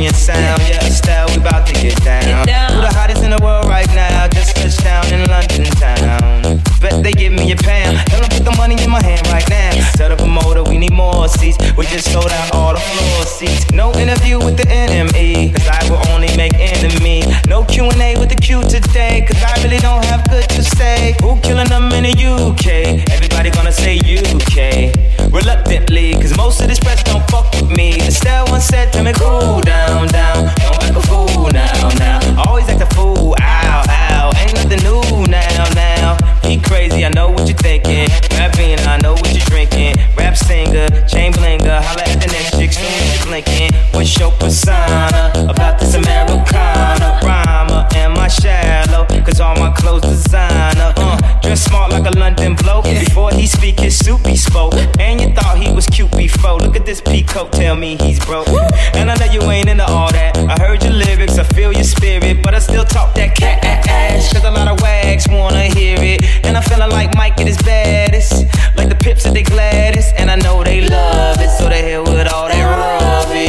California sound. Yeah, Estelle, we about to get down. Who the hottest in the world right now? Just touched down in London town. Bet they give me a pound. Tell them put the money in my hand right now. Tell the promoter we need more seats. We just sold out all the floor seats. No interview with the enemy, cause I will only make enemies. No Q&A with the Q today, cause I really don't have good to say. Who killing them in the UK? Everybody gonna say UK. Reluctantly, cause most of this press don't fuck with me. Estelle once said, tell me cool down, down. Don't act a fool now, now. Always act a fool, ow, ow. Ain't nothing new now, now. He crazy, I know what you're thinking. Rapping, I know what you're drinking. Rap singer, chain blinger. Holla at the next chick, soon as you're blinking. What's your persona about this Americana? Rhymer, am I shallow? Cause all my clothes designer. Dress smart like a London bloke. Before he speak his soup, he spoke. And you thought he was cute before. Look at this peacoat, tell me he's broke. And I know you ain't into all that. I heard your lyrics, I feel your spirit, but I still talk that cat ass. Cause a lot of wags wanna hear it. And I'm feeling like Mike at his baddest, like the pips at they gladdest. And I know they love it, so they hit with all that rubbish.